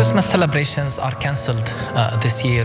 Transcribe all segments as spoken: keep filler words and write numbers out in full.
Christmas celebrations are cancelled uh, this year,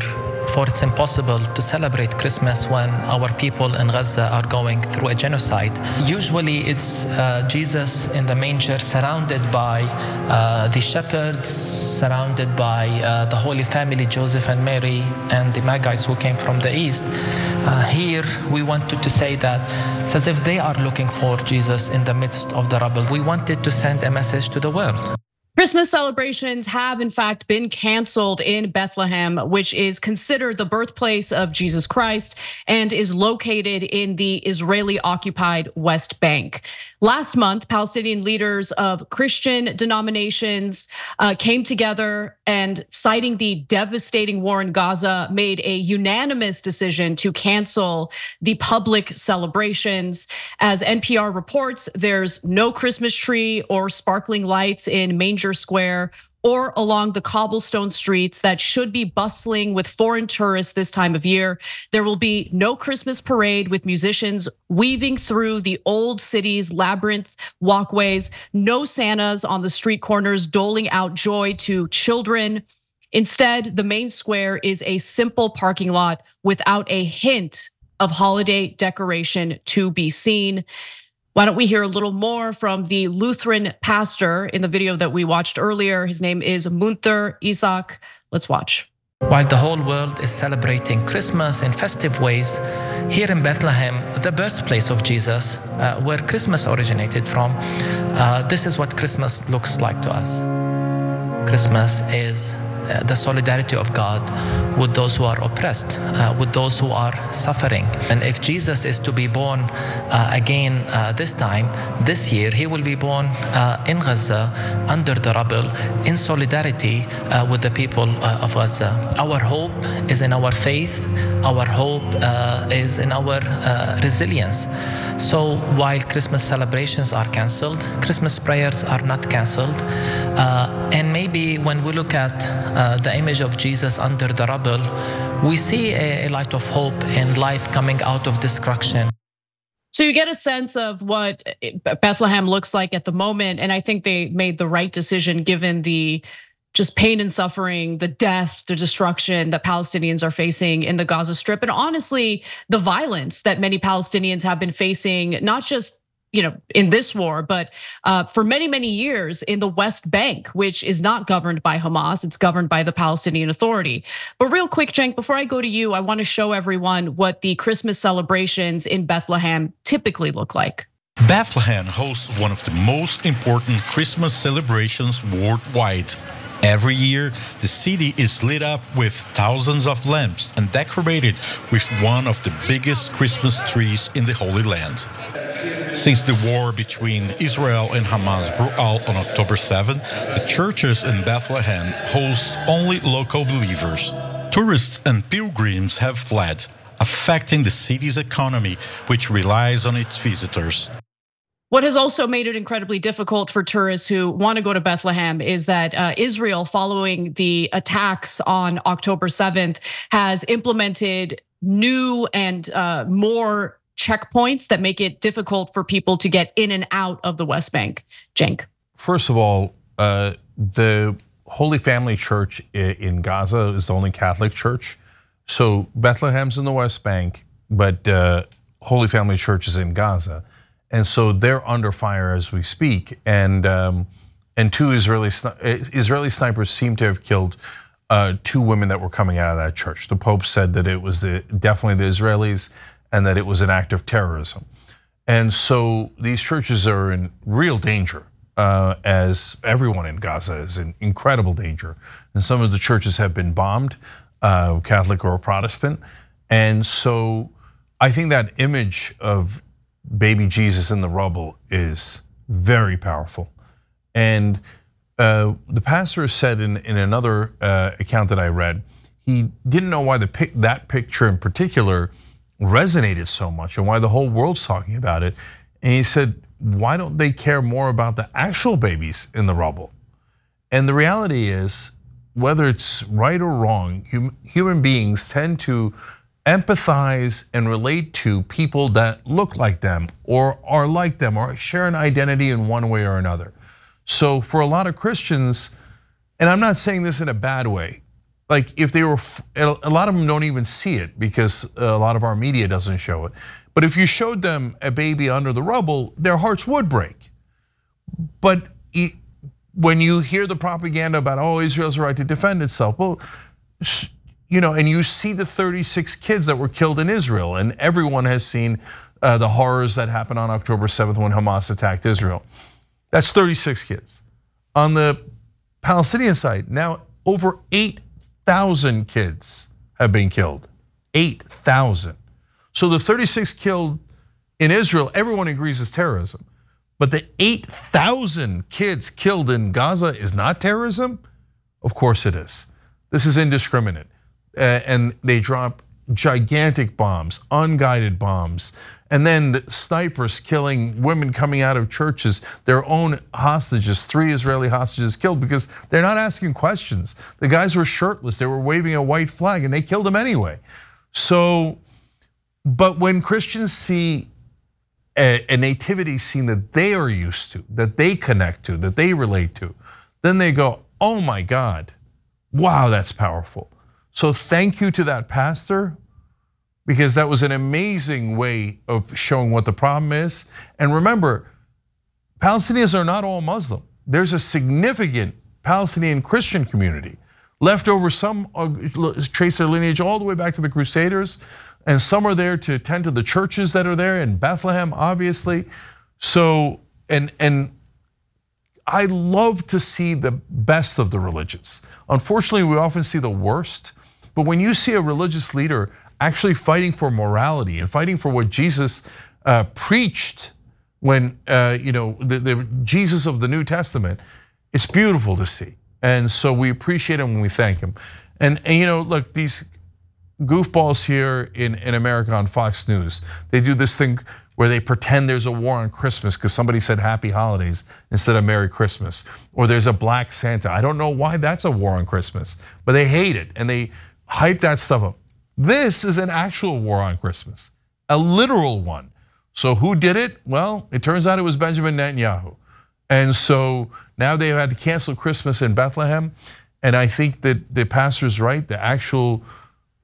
for it's impossible to celebrate Christmas when our people in Gaza are going through a genocide. Usually it's uh, Jesus in the manger, surrounded by uh, the shepherds, surrounded by uh, the Holy Family, Joseph and Mary, and the Magi who came from the East. Uh, here we wanted to say that it's as if they are looking for Jesus in the midst of the rubble. We wanted to send a message to the world. Christmas celebrations have in fact been canceled in Bethlehem, which is considered the birthplace of Jesus Christ and is located in the Israeli-occupied West Bank. Last month, Palestinian leaders of Christian denominations came together and, citing the devastating war in Gaza, made a unanimous decision to cancel the public celebrations. As N P R reports, there's no Christmas tree or sparkling lights in Manger Square or along the cobblestone streets that should be bustling with foreign tourists this time of year. There will be no Christmas parade with musicians weaving through the old city's labyrinth walkways, no Santas on the street corners doling out joy to children. Instead, the main square is a simple parking lot without a hint of holiday decoration to be seen. Why don't we hear a little more from the Lutheran pastor in the video that we watched earlier? His name is Munther Isaac. Let's watch. While the whole world is celebrating Christmas in festive ways, here in Bethlehem, the birthplace of Jesus, uh, where Christmas originated from, uh, this is what Christmas looks like to us. Christmas is uh, the solidarity of God with those who are oppressed, uh, with those who are suffering. And if Jesus is to be born uh, again uh, this time, this year, he will be born uh, in Gaza, under the rubble, in solidarity uh, with the people uh, of Gaza. Our hope is in our faith. Our hope uh, is in our uh, resilience. So while Christmas celebrations are canceled, Christmas prayers are not canceled. Uh, and maybe when we look at uh, the image of Jesus under the rubble, we see a light of hope and life coming out of destruction. So you get a sense of what Bethlehem looks like at the moment. And I think they made the right decision given the just pain and suffering, the death, the destruction that Palestinians are facing in the Gaza Strip. And honestly, the violence that many Palestinians have been facing, not just you know, in this war, but for many, many years in the West Bank, which is not governed by Hamas, it's governed by the Palestinian Authority. But real quick, Cenk, before I go to you, I want to show everyone what the Christmas celebrations in Bethlehem typically look like. Bethlehem hosts one of the most important Christmas celebrations worldwide. Every year, the city is lit up with thousands of lamps and decorated with one of the biggest Christmas trees in the Holy Land. Since the war between Israel and Hamas broke out on October seventh, the churches in Bethlehem host only local believers. Tourists and pilgrims have fled, affecting the city's economy, which relies on its visitors. What has also made it incredibly difficult for tourists who want to go to Bethlehem is that Israel, following the attacks on October seventh, has implemented new and more checkpoints that make it difficult for people to get in and out of the West Bank. Cenk. First of all, the Holy Family Church in Gaza is the only Catholic church. So Bethlehem's in the West Bank, but Holy Family Church is in Gaza. And so they're under fire as we speak. And um, and two Israeli, Israeli snipers seem to have killed uh, two women that were coming out of that church. The Pope said that it was the, definitely the Israelis and that it was an act of terrorism. And so these churches are in real danger, uh, as everyone in Gaza is in incredible danger. And some of the churches have been bombed, uh, Catholic or Protestant. And so I think that image of baby Jesus in the rubble is very powerful. And uh, the pastor said in, in another uh, account that I read, he didn't know why the pic that picture in particular resonated so much and why the whole world's talking about it. And he said, why don't they care more about the actual babies in the rubble? And the reality is, whether it's right or wrong, hum human beings tend to empathize and relate to people that look like them or are like them or share an identity in one way or another. So for a lot of Christians, And I'm not saying this in a bad way. Like if they were, a lot of them don't even see it because a lot of our media doesn't show it. But if you showed them a baby under the rubble, their hearts would break. But when you hear the propaganda about, oh, Israel's right to defend itself, well, you know, and you see the thirty-six kids that were killed in Israel, and everyone has seen the horrors that happened on October seventh when Hamas attacked Israel. That's thirty-six kids. On the Palestinian side, now over eight thousand kids have been killed, eight thousand. So the thirty-six killed in Israel, everyone agrees is terrorism. But the eight thousand kids killed in Gaza is not terrorism? Of course it is. This is indiscriminate. And they drop gigantic bombs, unguided bombs. And then the snipers killing women coming out of churches, their own hostages, three Israeli hostages killed because they're not asking questions. The guys were shirtless, they were waving a white flag and they killed them anyway. So, but when Christians see a, a nativity scene that they are used to, that they connect to, that they relate to, then they go, oh my God, wow, that's powerful. So thank you to that pastor, because that was an amazing way of showing what the problem is. And remember, Palestinians are not all Muslim. There's a significant Palestinian Christian community left over. Some trace their lineage all the way back to the Crusaders, and some are there to tend to the churches that are there in Bethlehem, obviously. So, and and I love to see the best of the religions. Unfortunately, we often see the worst, but when you see a religious leader actually fighting for morality and fighting for what Jesus preached when, you know, the, the Jesus of the New Testament, it's beautiful to see. And so we appreciate him when we thank him. And, and you know, look, these goofballs here in, in America on Fox News, they do this thing where they pretend there's a war on Christmas because somebody said happy holidays instead of Merry Christmas. Or there's a black Santa. I don't know why that's a war on Christmas, but they hate it and they hype that stuff up. This is an actual war on Christmas, a literal one. So who did it? Well, it turns out it was Benjamin Netanyahu. And so now they've had to cancel Christmas in Bethlehem. And I think that the pastor's right, the actual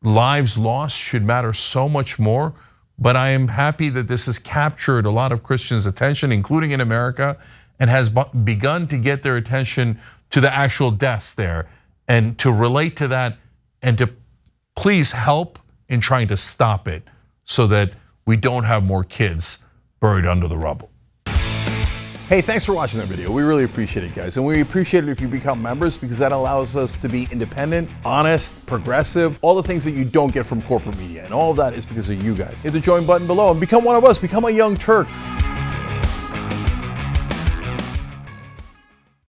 lives lost should matter so much more. But I am happy that this has captured a lot of Christians' attention, including in America, and has begun to get their attention to the actual deaths there and to relate to that and to please help in trying to stop it so that we don't have more kids buried under the rubble. Hey, thanks for watching that video. We really appreciate it, guys. And we appreciate it if you become members because that allows us to be independent, honest, progressive, all the things that you don't get from corporate media. And all of that is because of you guys. Hit the join button below and become one of us, become a Young Turk.